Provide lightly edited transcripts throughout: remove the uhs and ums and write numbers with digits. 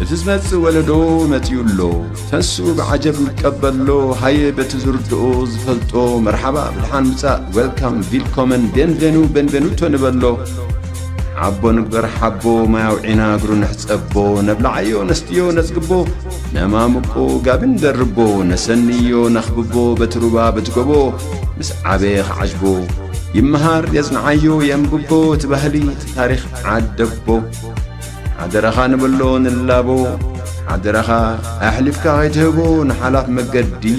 اتزمت ولدو متيولو تسو بعجب متقبلو هاي بتزردو زفلتو مرحبا بالحنمسا ويلكم فيلكومن بينفينو بينفينوتو نبلو عبو نقدر حبو ما يوعينا قرو نحسبو نبلعيو نستيو نسقبو نمامكو قابن دربو نسنيو نخببو بتروبا بتقبو مس عبيخ عجبو يمهار يزنعيو يمقبو تبهلي تاريخ عدبو عدرخا نبلو نلابو عدرخا أحلفك غيتهبو نحلف مقدي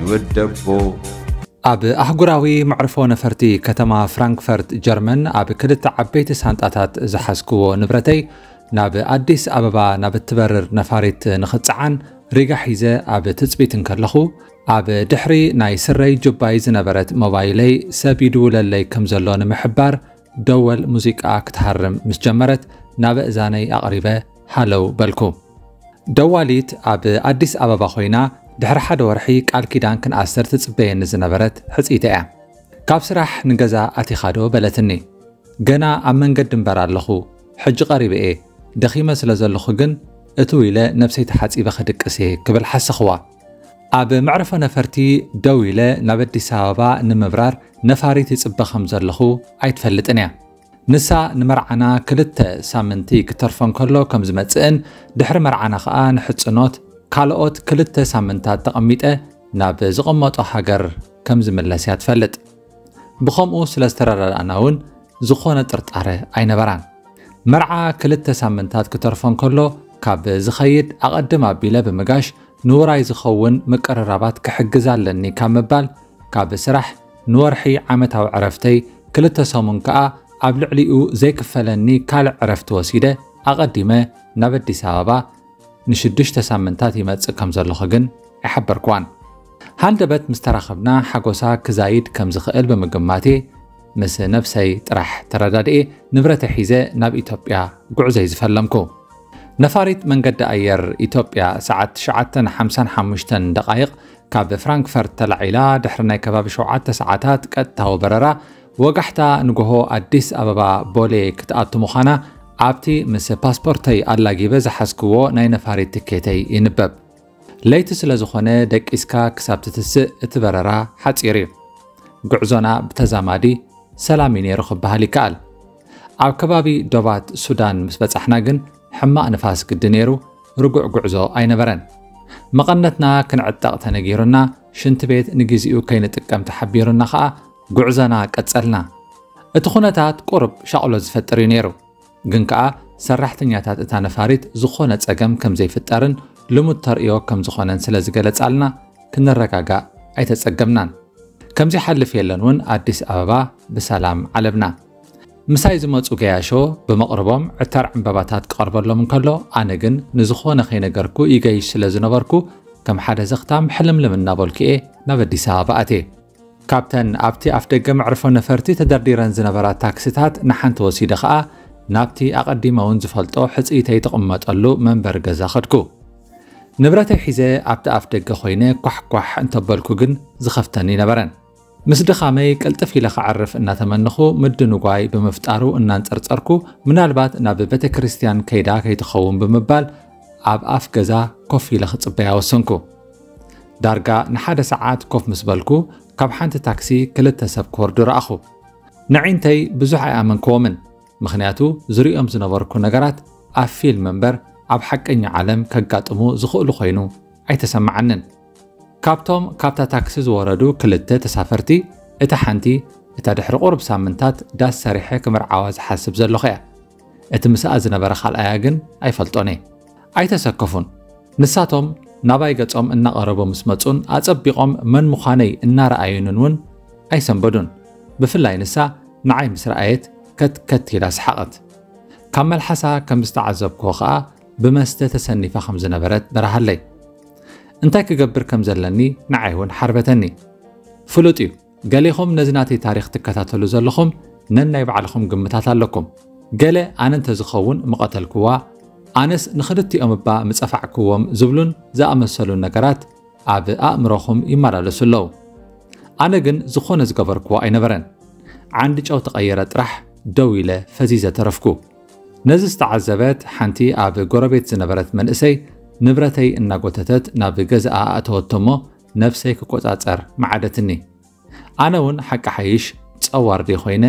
نودبو أب أحجراوي معرفون فرتي كتما فرانكفورت جرمن أب كلت عبيت سنتات زحسكو نبرتي ناب أديس أببا ناب تبرر نفاريت نخطعن رجع حيزة أب تثبيت كرلخو أب دحري ناي سري جبايز نبرت موبايلي سبيدو للي كمزلون محبار دول موسيقى كتهرم مسجمرت ناب إزاني أقربة حلو بالكو دواليت أب أديس أببا خوينا دحر حد ورحي قال كيدان كن أسر تتبين زنبرت حصيته كاب سرح نغزا اتخادو بلتني غنا ام منقد نبر اللهو حج قريب ايه دخيمه سلا زلخو كن اتويله نفسي تحصيبه خدقسي كبل حسخوا اب معرفه نفرتي دويله نبدي سابا نمبرار نفاري تيصبه خم زلخو ايتفلطنيا نسا نمرعنا كلت سامنتي كترفن كلو كم زمصن دحر مرعنا خان حصنوت كالوت كلت سامنتات تقميطه ناب زقمطو هاجر كم زملس يتفلط بخمو سلاسترر اناون زخونه طرطاره اينبران مرعى كلت سامنتات كترفون كلو كاب زخيد اقدم ابيله بمغاش نوراي زخون مقررابات كحجزالني كمبال كاب سرح نورحي عمتاو عرفتي كلت سامون كا ابلعليو زي كفلني كال عرفت وسيده اقدمه نبدي سابا نشدش تسامنتات يمتص كم زلخ كن احبركوان هندبت مسترخبنا حقوسا كزايد كم زخئل بمجماتي مس نفسي طرح تردادئ نبرت حيزه ناب ايتوبيا غعزي زفلمكو نفاريت من قد اير ايتوبيا ساعات 9:55 دقائق كاب فرانكفورت تلعيلا دحرنا كباب شعات ساعات قطاو بررا وقحتا نغهو اديس ابابا بوليك تاتمخانا عبتي مس باسبورتي الاغي بز حسكو ناي نفاري تكيتي ينبب ليتس لزخونه دق اسكا كسابتتس اتبررا حصيري غعزونا بتزامادي سلاميني رخ بهالي قال اب كبابي دوبات السودان مس بصحنا كن حما نفاس قدنيرو رغع غعزو اي نبرن مقنتنا كنعتق تنغيرنا شنت بيت نغيزيو كينتقم تحبيرنا خا غعزنا قصلنا اتخونتات قرب شاقلو زفتري نيرو جنكا سرحتنياتات اتا نفاريت زخونه صقم كم زيفطرن لمترئيو كم زخونن سلا زغلصالنا كنرقاغا ايتصقمنان كم زي حلف يلنون اديس ابابا بسلام علبنا مساي زمصو غياشو بمقربم عتر عمباباتات قربلهم كلو انا كن نزخونه خي نغركو يغيش سلا زنبركو كم حدا زختام حلم لمنا بولكي نابديس اباتي كابتن ابتي افدغم عرفو نفرتي تدرديرن زنبرا تاكسيتات نحنت وسيده خا نابتي اقدمون زفلطو حصيتي تقمطلو منبر غزا خدكو نبرتي حيزه ابت افدق خوينه قحقح انتبلكو كن زخفتني نبرن مسدخامي قلطفي لخ عرف ان تمنخو مدنغاي بمفطارو ان انصرصركو منالبات ناب بيت كريستيان كيدا كيتخون بمبال اب اف غزا كوفي لخ صبيا وسنكو دارغا نحد ساعات كوف مسبلكو كاب حنت تاكسي كلت سب كوردر اخو نعينتي بزحا امنكومن مخنياتو زريئم زنبركو نغرات افيل منبر اب حقني عالم كغاطمو زخولو خوينو ايتسمعنن كابتوم كابتا تاكسيز وردو كلته تسافرتي اتا حنتي اتا دحر قرب سامنتات داس سريحه كمرعاوز حسب زلو خيا ات مساء زنبر خلعاغن ايفلطوني ايتسكفون نساتوم ناباي غصوم ان قربو مسمصون اصبيقوم من مخاني ان رايننون ايسنبدون بفلاي نسا نعاي مسرايت كتكت يلاسحقت كمل حسا كم استعذبكو خا بمسته تسنيفه خمس نبرت برحلي انت كجبر كم زلني نعيون حربتني فلوتي قاليهم نزناتي تاريخ تكتاتلو زلخم نن يبعلكم قمتات لكم قال انا انت زخون مقتلكوا انس نخدتي امبا مصفعكوم زبلون زامسلو نكرات اب امرهم يمرالسلو انا كن زخون زغبركوا اي نبرن عندي تشو تغيرت راح دويله فزيزه ترفكو نز ዝተዓዘበት ሓንቲ ኣብ ጎረቤት ዝነበረት መንእሰይ ንብረተይ እናጎተተት ናብ ገዛኣ ኣተወተሞ ነፍሰይ ክቆጻጸር ማዓደትኒ ኣነ ውን ሓቂ ሓይሽ ጸዋርዲ ኾይነ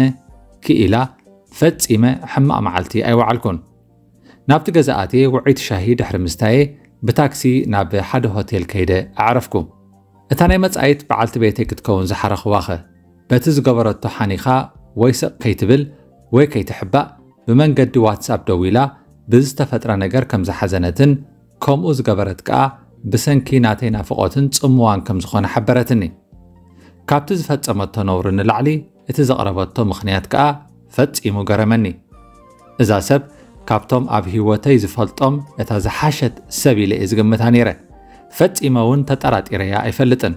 ክኢላ ፈጺመ ሕማቕ መዓልቲ ኣይወዓልኩን ናብቲ ገዛኣቴ ውዒት ሻሂ ድሕሪ ምስታየ ብታክሲ ናብ ሓደ ሆቴል ከይደ ኣዕረፍኩ እታ ናይ መጻኢት በዓልቲ ቤተይ ክትከውን ዝሓረኽዋኸ በቲ ዝገበረቶ ሓኒኻ ወይ ስቕ ከይትብል ወይ ከይትሕባእ بمنجد واتساب دويلا بز تفترة نجار كمز حزنتن كم أز جبرت كأ بسنكي ناتين فقاتن صموان كمز خان حبرتني كابتز فت أمت نورن العلي اتز قربت مخنيات كأ فت إمو جرمني إذا سب كابتم أبهي وتيز فلتم اتز حشت سبيل إز جمتانيره فت إمون تترات إرياء فلتن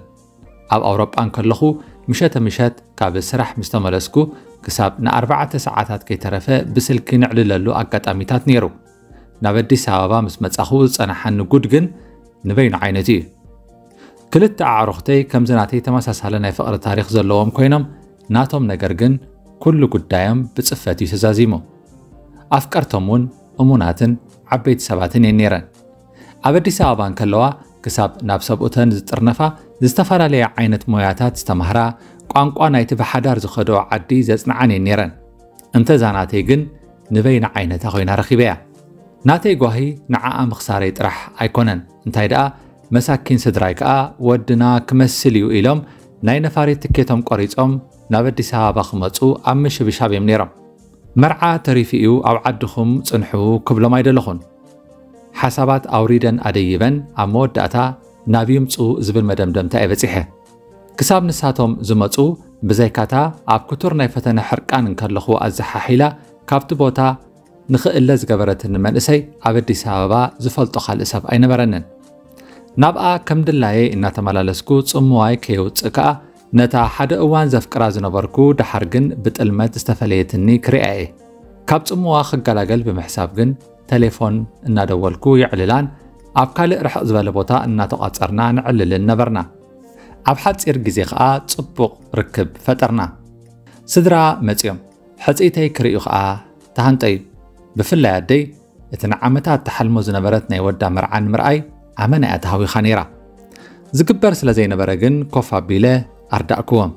أب أوروب أنكر لخو مشات كاب سرح مستملسكو كساب نا 4 ساعات كيترفه بسلك نعلللو اقطاميتات نيرو نابدي سبابا مس مصخو صنحن غدغن نبين عينتي كلت اعرختي كم زناتي تمساساله ناي فقر تاريخ زلوهم كوينم ناتوم نغرغن كل قدايم بصفتي سزازيمو افكرتمون اموناتن عبيت سباتن ينيرن ابدي سبابان كلوا كساب نابسبوتن زطرنفا زستفرالي عينت موياتات استمهرا قانقا نايت بحدار زخدو عدي زصنعني نيرن انت زاناتي جن نبين عينتا خوينا رخيبيا ناتي غوهي نعا مخساري طرح ايكونن انتي دا مساكين سدرايكا ودنا كمسليو ايلم ناي نفاري تكيتم قريصم نابديس ابا خمصو امش بشاب يمنيرم مرعا تريفيو او عدخم صنحو كبلم ايدلخون حسابات اوريدن اديبن امود داتا نابيمصو زبل مدمدمتا ايبصيحه كساب نساتهم زمصو بزيكاتا اب كتور ناي فتنه حرقان كلخو ازححيلا كابت بوتا نخئله زغبرتن منسي اب اديس ابا زفلطو خالساب اينبرنن نابا كم دلاي ان تملالسكو صمواي كيوصقا نتا حد اوان زفقرا زنبركو دحرغن بطلمت استفليتني كرياي كاب صموا خغلاغل بمحساب جن تليفون ان دولكو يعللان اب كالق رح زبل بوتا ان تقاصرنا نعلل نبرنا ኣብ ሓፂር ግዜ ኸኣ ጽቡቕ ርክብ ፈጠርና ስድራ መጽዮም ሕጽይተይ ክርእዩ ኸኣ ተሃንጠይ ብፍላይ ኣደይ እቲ ንዓመታት ተሓልሞ ዝነበረት ናይ ወዳ መርዓን ምርኣይ ኣመናያ ተሃዊኻ ነይራ ዝግበር ስለ ዘይነበረ ግን ኮፍ ኣቢለ ኣርዳእክዎም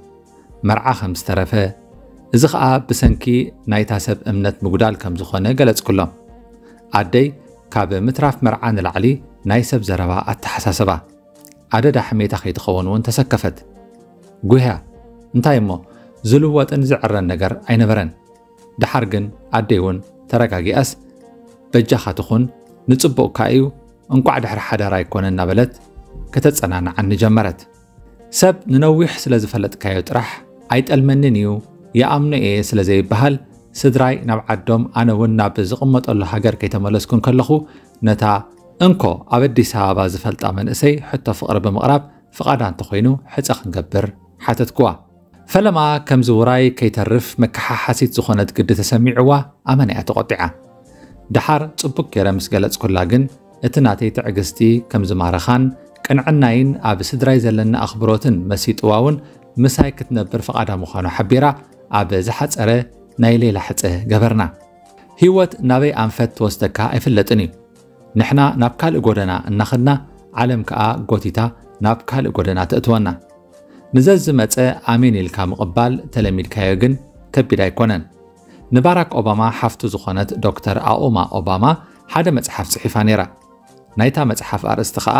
መርዓ ከም ዝተረፈ እዚ ኸኣ ብሰንኪ ናይታ ሰብ እምነት ምጉዳል ከም ዝኾነ ገለጽኩሎም ኣደይ ካብ ምትራፍ መርዓ ንላዕሊ ናይ ሰብ ዘረባ ኣተሓሳስባ عدد حميتا خيتخون وان تسكفت غوها انتايمو زلوواتن زعرن نجر اينبرن دحرغن اديون تركاغي اس بجاخاتخون نصبو كايو انقع دحر حدار ايكونن نبلت كتصنانا عن جمرت سب ننويح سلا زفلت كايو طرح ايتالمننيو يا امن اي سلا زي بحال سدراي نبعدوم انا ونا بزقمطلو هاجر كيتملسكون كلخو نتا انكو ابديس ابا زفلط امنسي حتى فقر بمقراب فقاد انت خوينو حص خنغبر حتتكوا فلما كم زوراي كيترف مكححسيت زخونت قد تسمعوا امنيا تقطعه دحر صبك يرمس غلص كلاغن اتناتي تعغستي كم زمارخان قنعناين اب سدراي زلنا اخبروتن مسيطواون مساي كتنبر فقاد مخانو حبيرا اب زحصره نايلي لحصه غبرنا هيوت نابي انفت وستكا افلتني نحنا نابكال غودنا نخدنا عالم كا غوتيتا نابكال غودنا تتوانا نزز مصه امين الكا مقبال تلميل كايغن كبيدا يكونن نبارك اوباما حفتو زخونت دكتور اؤما اوباما حدا مصحف صحيفانيرا نايتا مصحف ارستخا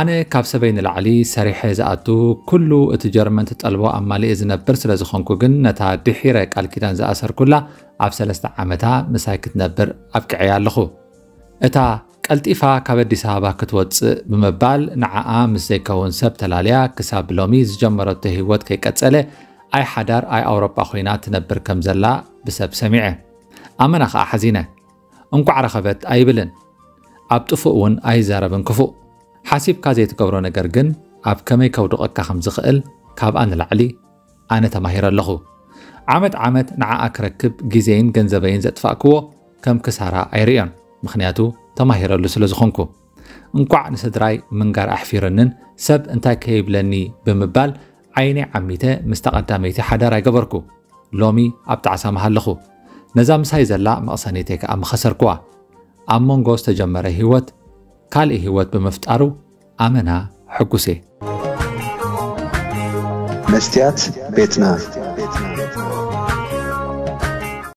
انا كابسبين العلي سريحه زاتو كلو ات جرمن تطلبو امالي زنبر سلا زخونكو جن نتا دحيره قال كيدان زاسر كلها ابسلست عمتا مساكت نبر ابكعيا لخو اتا التيفا كابديس هابا كتوص بمبال نعاء مسيكون سب تلاليا كساب لوميز جمرت هيوت كيقصله اي حدار اي اوروبا خوينا تنبر كم زلا بسب سميعه امنخ حزينه انقع رخبت اي بلن أبتفقون أي زاربن كفو حسب كازيت كبرون جرجن أب كمي كودق كخمزقل كاب أنا العلي أنا تماهير اللغو عمت عمت نع أكركب جزين جنزبين زتفاكو كم كسارة أيريان مخنياتو تماهير اللسل زخونكو انقع نسدراي منجر أحفيرنن سب انتاي كيبلني بمبال عيني عميته مستقدميتي حدارة جبركو لومي أبتعسى مهلخو نزام سايزلا مقصانيتك أم خسركوا أمونغوس تجمر هيوت كالي هيوت بمفتقرو أمنا حقوسي مستيات بيتنا.